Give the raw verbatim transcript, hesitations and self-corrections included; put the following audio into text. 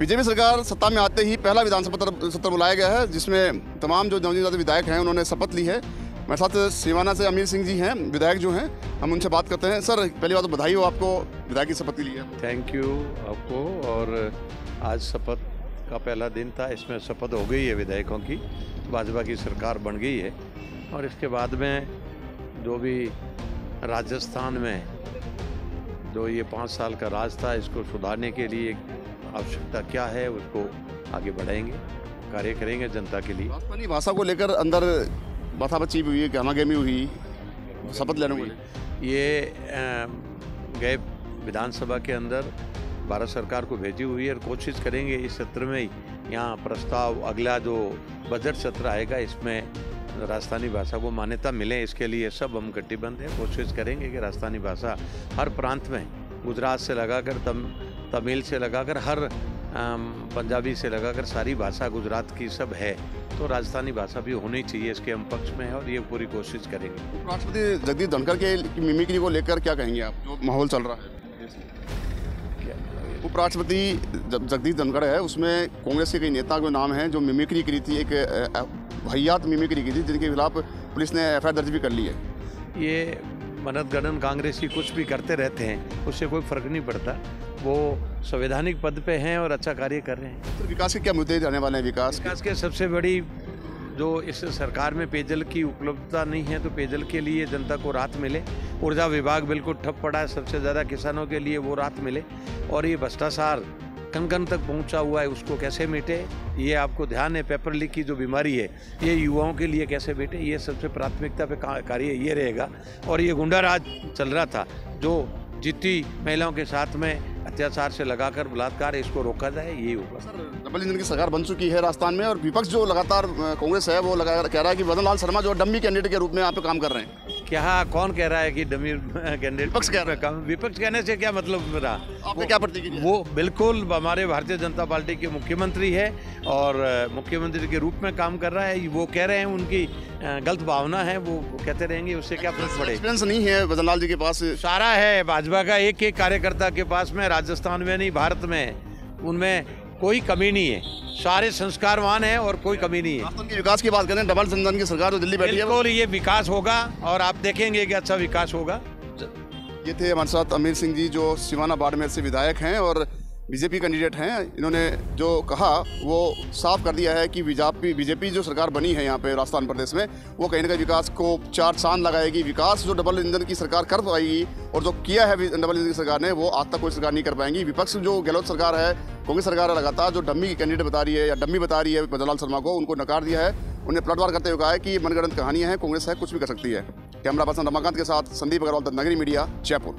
BJP सरकार सत्ता में आते ही पहला विधानसभा सत्र बुलाया गया है, जिसमें तमाम जो नवनिर्वाचित विधायक हैं उन्होंने शपथ ली है। मेरे साथ शिवाना से हमीर सिंह जी हैं, विधायक जो हैं, हम उनसे बात करते हैं। सर, पहली बात तो बधाई हो आपको विधायक की शपथ के लिए। थैंक यू आपको। और आज शपथ का पहला दिन था, इसमें शपथ हो गई है विधायकों की, भाजपा की सरकार बन गई है। और इसके बाद में जो भी राजस्थान में जो ये पाँच साल का राज था, इसको सुधारने के लिए आवश्यकता क्या है उसको आगे बढ़ाएंगे, कार्य करेंगे जनता के लिए। अपनी भाषा को लेकर अंदर बाथाबची हुई, गहमागहमी हुई शपथ लेने को लेकर। ये गए विधानसभा के अंदर भारत सरकार को भेजी हुई है और कोशिश करेंगे इस सत्र में ही यहाँ प्रस्ताव, अगला जो बजट सत्र आएगा इसमें राजस्थानी भाषा को मान्यता मिले। इसके लिए सब हम कटिबद्ध हैं, कोशिश करेंगे कि राजस्थानी भाषा हर प्रांत में, गुजरात से लगाकर तम तमिल से लगाकर हर पंजाबी से लगाकर सारी भाषा गुजरात की सब है, तो राजस्थानी भाषा भी होनी चाहिए। इसके हम पक्ष में है और ये पूरी कोशिश करेंगे। राष्ट्रपति जगदीप धनखड़ के मिमिक्री को लेकर क्या कहेंगे आप, जो माहौल चल रहा है? उपराष्ट्रपति जगदीप धनखड़ है, उसमें कांग्रेस के कई नेता के नाम हैं जो मिमिक्री की थी, एक भैयात मिमिक्री की थी, जिनके खिलाफ पुलिस ने एफ आई आर दर्ज भी कर ली है। ये मनगणन कांग्रेस की कुछ भी करते रहते हैं, उससे कोई फर्क नहीं पड़ता। वो संवैधानिक पद पे हैं और अच्छा कार्य कर रहे हैं। तो विकास के क्या मुद्दे जाने वाले हैं? विकास विकास के सबसे बड़ी जो इस सरकार में पेयजल की उपलब्धता नहीं है, तो पेयजल के लिए जनता को राहत मिले। ऊर्जा विभाग बिल्कुल ठप पड़ा है, सबसे ज़्यादा किसानों के लिए वो राहत मिले। और ये भ्रष्टाचार कन कन तक पहुंचा हुआ है, उसको कैसे मिटे, ये आपको ध्यान है। पेपर लीक की जो बीमारी है, ये युवाओं के लिए कैसे मिटे, ये सबसे प्राथमिकता पे कार्य ये रहेगा। और ये गुंडा राज चल रहा था जो जितनी महिलाओं के साथ में अत्याचार से लगाकर बलात्कार, इसको रोका जाए, यही होगा। सर, डबल इंजन की सरकार बन चुकी है राजस्थान में, और विपक्ष जो लगातार कांग्रेस है वो लगा कह रहा है कि बजरलाल शर्मा जो डम्मी कैंडिडेट के रूप में आप काम कर रहे हैं। क्या कौन कह रहा है कि डम्मी कैंडिडेट? विपक्ष कह रहा है। काम विपक्ष कहने से क्या मतलब रहा? आपने क्या प्रतिक्रिया? वो बिल्कुल हमारे भारतीय जनता पार्टी के मुख्यमंत्री है और मुख्यमंत्री के रूप में काम कर रहा है। वो कह रहे हैं, उनकी गलत भावना है, वो कहते रहेंगे, उससे क्या फर्क पड़ेगा? एक्सपीरियंस नहीं है बजरलाल जी के पास, सारा है भाजपा का एक एक कार्यकर्ता के पास में, राजस्थान में नहीं भारत में, उनमें कोई कमी नहीं है, सारे संस्कारवान हैं और कोई कमी नहीं है। उनके विकास की बात करें, डबल संजन की सरकार जो दिल्ली बैठी है, बिल्कुल ये विकास होगा और आप देखेंगे कि अच्छा विकास होगा। ये थे हमारे साथ हमीर सिंह जी, जो शिवाना बाड़मेर से विधायक हैं और बीजेपी कैंडिडेट हैं। इन्होंने जो कहा वो साफ कर दिया है कि बीजेपी बीजेपी जो सरकार बनी है यहाँ पे राजस्थान प्रदेश में, वो कहीं ना कहीं विकास को चार चांद लगाएगी। विकास जो डबल इंजन की सरकार कर पाएगी और जो किया है डबल इंजन की सरकार ने, वो आज तक कोई सरकार नहीं कर पाएंगी। विपक्ष जो गहलोत सरकार है, कांग्रेस सरकार है, लगातार जो डम्मी कैंडिडेट बता रही है या डम्मी बता रही है बजरलाल शर्मा को, उनको नकार दिया है। उन्हें पलटवार करते हुए कहा है कि मनगढ़ंत कहानियाँ हैं, कांग्रेस है कुछ भी कर सकती है। कैमरा पर्सन रमाकांत के साथ संदीप अग्रवाल, द नगरी मीडिया, जयपुर।